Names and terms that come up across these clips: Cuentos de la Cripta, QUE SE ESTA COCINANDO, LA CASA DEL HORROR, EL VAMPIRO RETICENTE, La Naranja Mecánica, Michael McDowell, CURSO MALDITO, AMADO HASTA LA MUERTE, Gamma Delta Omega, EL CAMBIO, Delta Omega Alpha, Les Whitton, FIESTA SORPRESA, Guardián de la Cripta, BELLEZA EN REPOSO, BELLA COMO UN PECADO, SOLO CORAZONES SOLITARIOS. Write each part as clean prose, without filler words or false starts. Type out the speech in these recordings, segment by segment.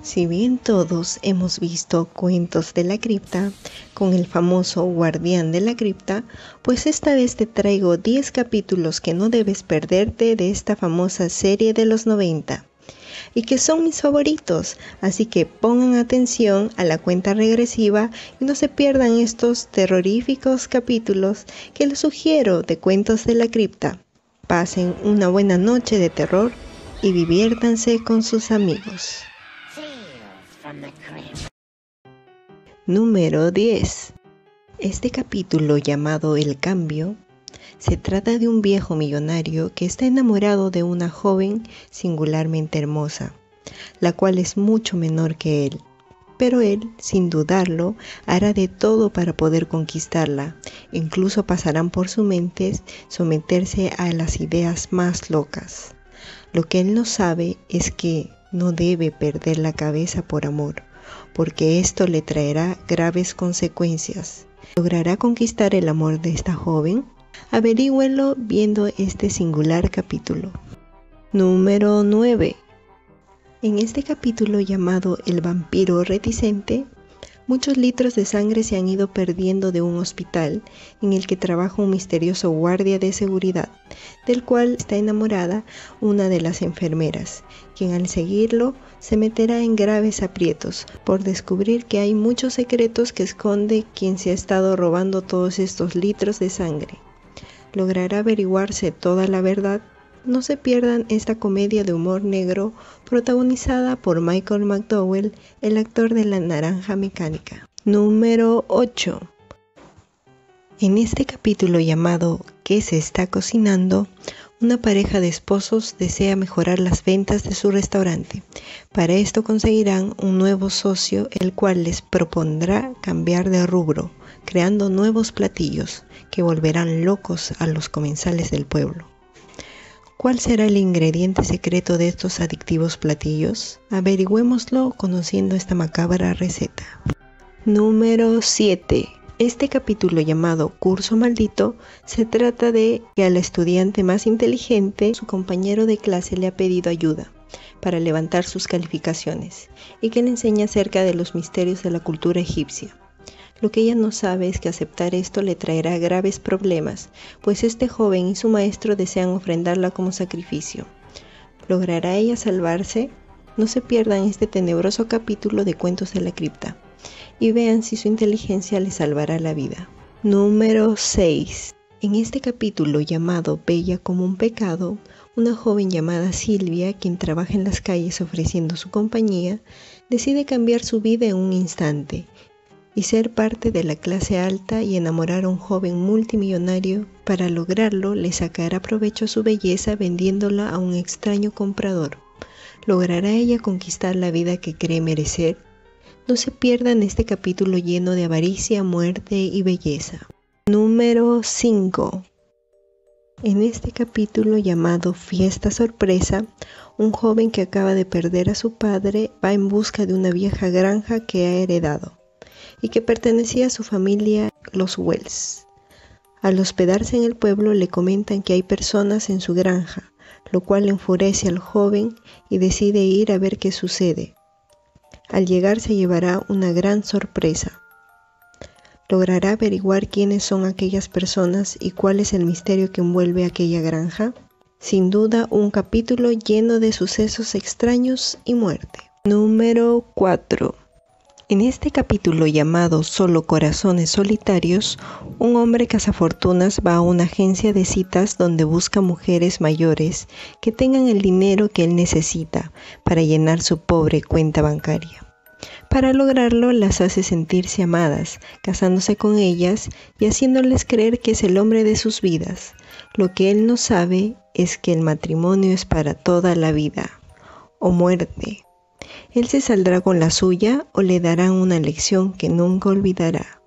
Si bien todos hemos visto Cuentos de la Cripta con el famoso Guardián de la Cripta, pues esta vez te traigo 10 capítulos que no debes perderte de esta famosa serie de los 90 y que son mis favoritos, así que pongan atención a la cuenta regresiva y no se pierdan estos terroríficos capítulos que les sugiero de Cuentos de la Cripta. Pasen una buena noche de terror y diviértanse con sus amigos. Número 10. Este capítulo, llamado El Cambio, se trata de un viejo millonario que está enamorado de una joven singularmente hermosa, la cual es mucho menor que él. Pero él, sin dudarlo, hará de todo para poder conquistarla. Incluso pasarán por su mente someterse a las ideas más locas. Lo que él no sabe es que no debe perder la cabeza por amor, porque esto le traerá graves consecuencias. ¿Logrará conquistar el amor de esta joven? Averígüenlo viendo este singular capítulo. Número 9. En este capítulo, llamado El vampiro reticente, muchos litros de sangre se han ido perdiendo de un hospital en el que trabaja un misterioso guardia de seguridad, del cual está enamorada una de las enfermeras, quien al seguirlo se meterá en graves aprietos por descubrir que hay muchos secretos que esconde quien se ha estado robando todos estos litros de sangre. ¿Logrará averiguarse toda la verdad? No se pierdan esta comedia de humor negro protagonizada por Michael McDowell, el actor de La Naranja Mecánica. Número 8. En este capítulo, llamado ¿Qué se está cocinando?, una pareja de esposos desea mejorar las ventas de su restaurante. Para esto conseguirán un nuevo socio, el cual les propondrá cambiar de rubro, creando nuevos platillos que volverán locos a los comensales del pueblo. ¿Cuál será el ingrediente secreto de estos adictivos platillos? Averigüémoslo conociendo esta macabra receta. Número 7. Este capítulo, llamado Curso Maldito, se trata de que al estudiante más inteligente, su compañero de clase le ha pedido ayuda para levantar sus calificaciones y que le enseña acerca de los misterios de la cultura egipcia. Lo que ella no sabe es que aceptar esto le traerá graves problemas, pues este joven y su maestro desean ofrendarla como sacrificio. ¿Logrará ella salvarse? No se pierdan este tenebroso capítulo de Cuentos de la Cripta y vean si su inteligencia le salvará la vida. Número 6. En este capítulo, llamado Bella como un pecado, una joven llamada Silvia, quien trabaja en las calles ofreciendo su compañía, decide cambiar su vida en un instante y ser parte de la clase alta y enamorar a un joven multimillonario. Para lograrlo, le sacará provecho a su belleza vendiéndola a un extraño comprador. ¿Logrará ella conquistar la vida que cree merecer? No se pierdan este capítulo lleno de avaricia, muerte y belleza. Número 5. En este capítulo, llamado Fiesta Sorpresa, un joven que acaba de perder a su padre va en busca de una vieja granja que ha heredado y que pertenecía a su familia, los Wells. Al hospedarse en el pueblo, le comentan que hay personas en su granja, lo cual enfurece al joven y decide ir a ver qué sucede. Al llegar se llevará una gran sorpresa. ¿Logrará averiguar quiénes son aquellas personas y cuál es el misterio que envuelve aquella granja? Sin duda, un capítulo lleno de sucesos extraños y muerte. Número 4. En este capítulo, llamado Solo Corazones Solitarios, un hombre cazafortunas va a una agencia de citas donde busca mujeres mayores que tengan el dinero que él necesita para llenar su pobre cuenta bancaria. Para lograrlo, las hace sentirse amadas, casándose con ellas y haciéndoles creer que es el hombre de sus vidas. Lo que él no sabe es que el matrimonio es para toda la vida o muerte. Él se saldrá con la suya o le darán una lección que nunca olvidará.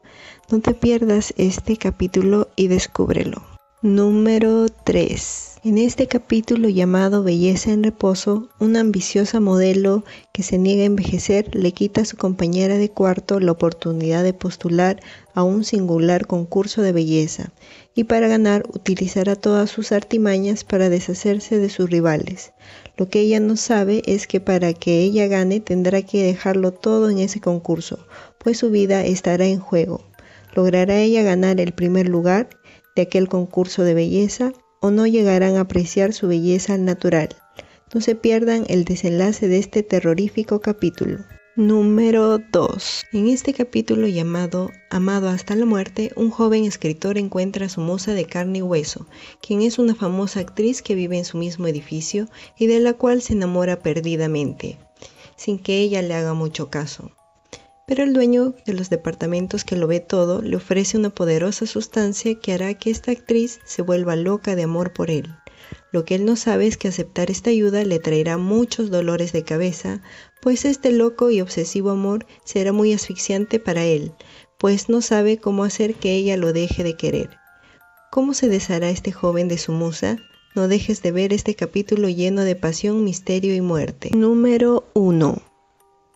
No te pierdas este capítulo y descúbrelo. Número 3. En este capítulo, llamado Belleza en Reposo, una ambiciosa modelo que se niega a envejecer le quita a su compañera de cuarto la oportunidad de postular a un singular concurso de belleza y para ganar utilizará todas sus artimañas para deshacerse de sus rivales. Lo que ella no sabe es que para que ella gane tendrá que dejarlo todo en ese concurso, pues su vida estará en juego. ¿Logrará ella ganar el primer lugar de aquel concurso de belleza o no llegarán a apreciar su belleza natural? No se pierdan el desenlace de este terrorífico capítulo. Número 2. En este capítulo llamado Amado hasta la muerte, un joven escritor encuentra a su moza de carne y hueso, quien es una famosa actriz que vive en su mismo edificio y de la cual se enamora perdidamente, sin que ella le haga mucho caso. Pero el dueño de los departamentos que lo ve todo le ofrece una poderosa sustancia que hará que esta actriz se vuelva loca de amor por él. Lo que él no sabe es que aceptar esta ayuda le traerá muchos dolores de cabeza, pues este loco y obsesivo amor será muy asfixiante para él, pues no sabe cómo hacer que ella lo deje de querer. ¿Cómo se deshará este joven de su musa? No dejes de ver este capítulo lleno de pasión, misterio y muerte. Número 1.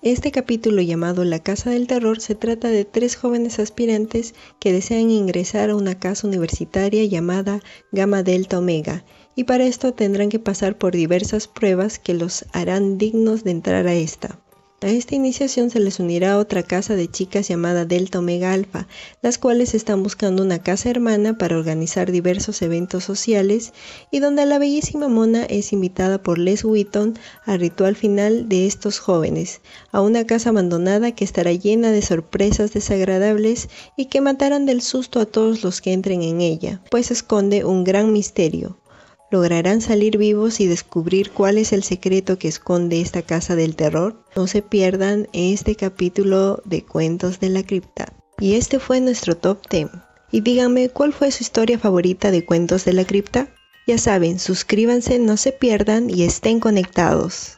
Este capítulo llamado La Casa del Terror se trata de tres jóvenes aspirantes que desean ingresar a una casa universitaria llamada Gamma Delta Omega, y para esto tendrán que pasar por diversas pruebas que los harán dignos de entrar a esta. A esta iniciación se les unirá otra casa de chicas llamada Delta Omega Alpha, las cuales están buscando una casa hermana para organizar diversos eventos sociales y donde la bellísima Mona es invitada por Les Whitton al ritual final de estos jóvenes, a una casa abandonada que estará llena de sorpresas desagradables y que matarán del susto a todos los que entren en ella, pues esconde un gran misterio. ¿Lograrán salir vivos y descubrir cuál es el secreto que esconde esta casa del terror? No se pierdan este capítulo de Cuentos de la Cripta. Y este fue nuestro top 10. Y díganme, ¿cuál fue su historia favorita de Cuentos de la Cripta? Ya saben, suscríbanse, no se pierdan y estén conectados.